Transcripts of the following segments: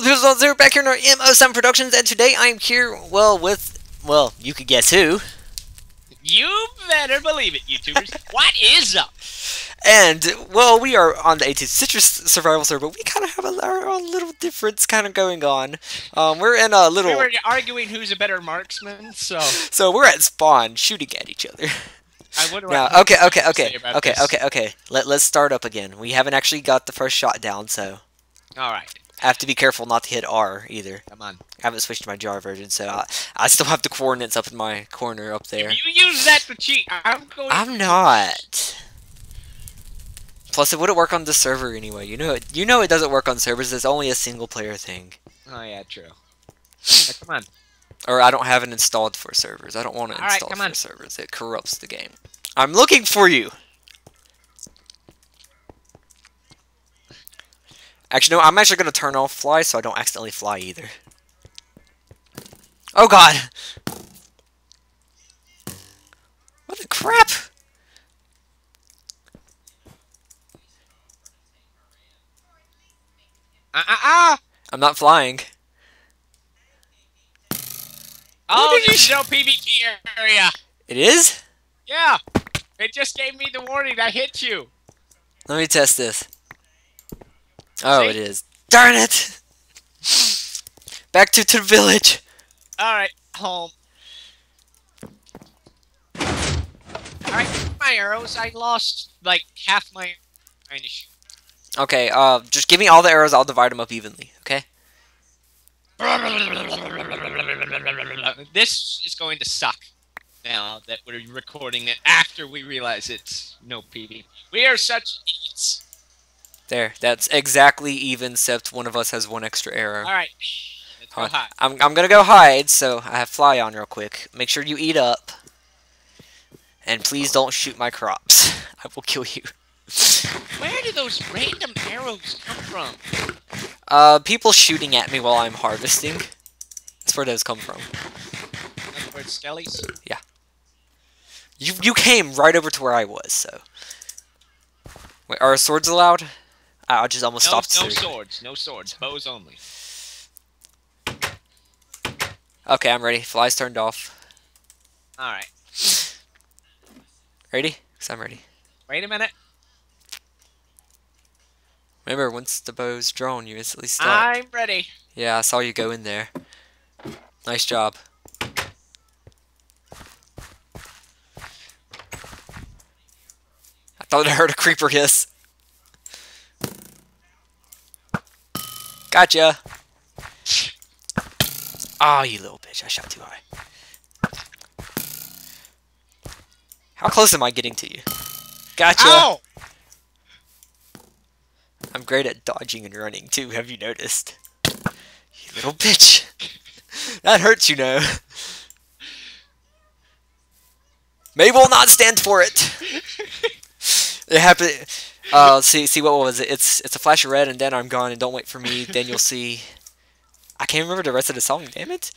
Hello people, it's Zero back here in our M07 Productions, and today I'm here, well, with, well, you could guess who. You better believe it, YouTubers. What is up? And, well, we are on the A2 Citrus Survival Server, but we kind of have our own little difference kind of going on. We're in a little... We were arguing who's a better marksman, so... So we're at spawn, shooting at each other. I wonder what now, okay. Let's start up again. We haven't actually got the first shot down, so... Alright. I have to be careful not to hit R either. Come on. I haven't switched to my jar version, so I still have the coordinates up in my corner up there. If you use that to cheat, I'm not. Plus, it wouldn't work on the server anyway. You know it doesn't work on servers. It's only a single player thing. Oh yeah, true. Come on. Or I don't have it installed for servers. I don't want to install for servers. It corrupts the game. I'm looking for you. Actually, no, I'm actually going to turn off fly so I don't accidentally fly either. Oh, God! What the crap? I'm not flying. Oh, there's no PvP area. It is? Yeah. It just gave me the warning. I hit you. Let me test this. Oh, see? It is. Darn it! Back to the village. Alright, home. Alright, my arrows. I lost, like, half my... Okay, just give me all the arrows. I'll divide them up evenly, okay? This is going to suck. Now that we're recording it after we realize it's no PvP. We are such idiots. There, that's exactly even, except one of us has one extra arrow. Alright, let's go hide. I'm gonna go hide, so I have fly on real quick. Make sure you eat up. And please don't shoot my crops. I will kill you. Where do those random arrows come from? People shooting at me while I'm harvesting. That's where those come from. That's where it's skellies? Yeah. You came right over to where I was, so... Wait, are swords allowed? I just almost stopped. No swords. Bows only. Okay, I'm ready. Flies turned off. Alright. Ready? Because I'm ready. Wait a minute. Remember, once the bow's drawn, you instantly stop. I'm ready. Yeah, I saw you go in there. Nice job. I thought I heard a creeper hiss. Gotcha! Ah, oh, you little bitch. I shot too high. How close am I getting to you? Gotcha! Ow! I'm great at dodging and running, too. Have you noticed? You little bitch. That hurts, you know. Mabel will not stand for it. It happened... see, what was it? It's a flash of red, and then I'm gone, and don't wait for me, then you'll see... I can't remember the rest of the song, damn it.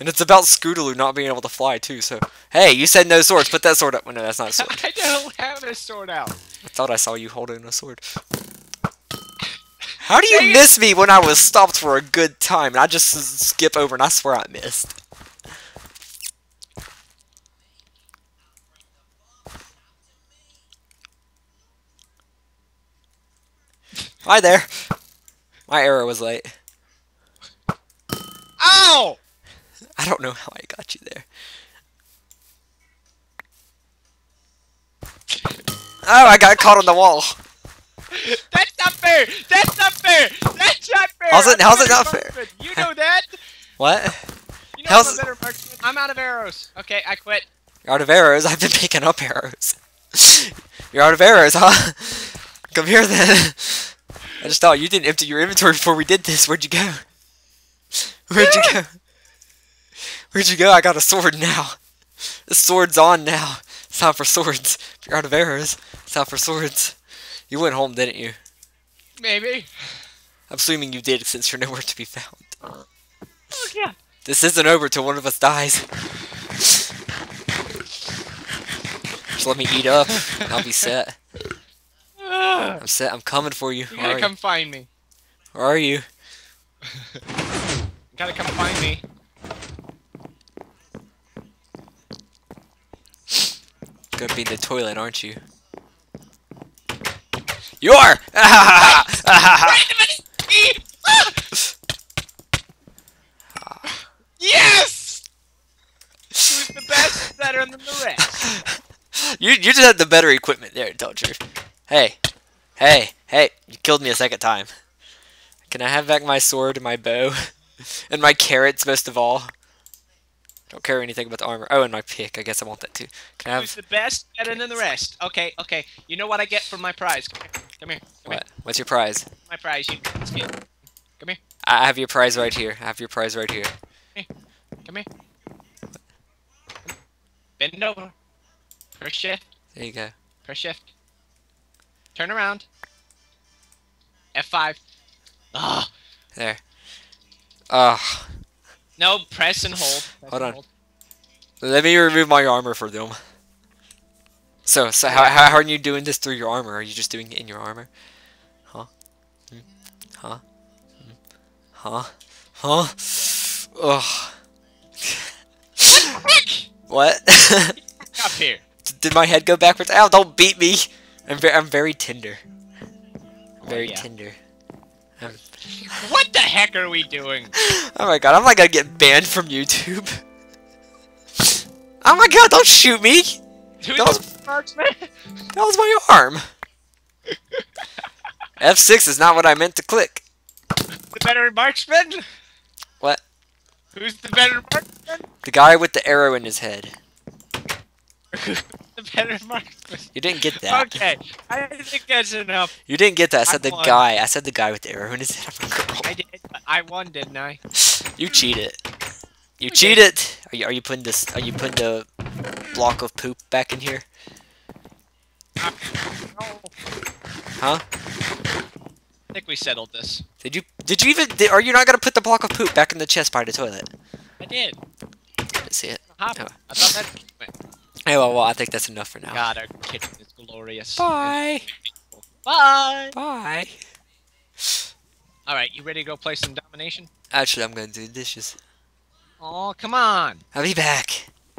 And it's about Scootaloo not being able to fly, too, so... Hey, you said no swords, put that sword up. Well, no, that's not a sword. I don't have a sword out. I thought I saw you holding a sword. How do you miss me when I was stopped for a good time, and I just skip over, and I swear I missed. Hi there. My arrow was late. Ow! I don't know how I got you there. Oh, I got caught on the wall. That's not fair! That's not fair! That's not fair! How's it not fair? You know that? What? You know I'm a better marksman. I'm out of arrows. Okay, I quit. You're out of arrows? I've been picking up arrows. You're out of arrows, huh? Come here then. I just thought you didn't empty your inventory before we did this. Where'd you go? Where'd you go? Where'd you go? I got a sword now. The sword's on now. It's time for swords. If you're out of arrows, it's time for swords. You went home, didn't you? Maybe. I'm assuming you did since you're nowhere to be found. Oh, yeah. This isn't over till one of us dies. Just let me eat up. I'll be set. I'm coming for you. You gotta come find me. Where are you? You gotta come find me. Gonna be in the toilet, aren't you? You are! Yes! Who's the best, better than the rest? You just had the better equipment there, tell the truth. Hey. Hey. Hey. You killed me a second time. Can I have back my sword and my bow? And my carrots, most of all. Don't care anything about the armor. Oh, and my pick. I guess I want that too. Can I have... Who's the best better than the rest? Okay, okay. You know what I get from my prize? Come here. Come here. What's your prize? My prize. You steal. Come here. I have your prize right here. I have your prize right here. Come here. Come here. Bend over. Press shift. There you go. Press shift. Turn around. F5. Ah. There. Ah. No, press and hold. Hold on. Let me remove my armor for them. So how are you doing this through your armor? Are you just doing it in your armor? Huh? Hmm. Huh? Hmm. Huh? Huh? Ugh. What? Up here. Did my head go backwards? Ow! Don't beat me. I'm very tender. Very tender. What the heck are we doing? Oh my god! I'm not gonna get banned from YouTube. Oh my god! Don't shoot me. Dude, that was my arm. F6 is not what I meant to click. The better marksman? What? Who's the better marksman? The guy with the arrow in his head. The better marksman. You didn't get that. Okay, I think that's enough. You didn't get that. I said the guy. I said the guy with the arrow in his head. I did. I won, didn't I? You cheated. You cheated. Are you putting this? Are you putting the block of poop back in here? No. Huh? I think we settled this. Did you even? Are you not gonna put the block of poop back in the chest by the toilet? I did. Let's see it. Oh. I thought that. Hey, well, I think that's enough for now. God, our kitchen is glorious. Bye. Bye. Bye. All right, you ready to go play some domination? Actually, I'm gonna do dishes. Oh, come on. I'll be back.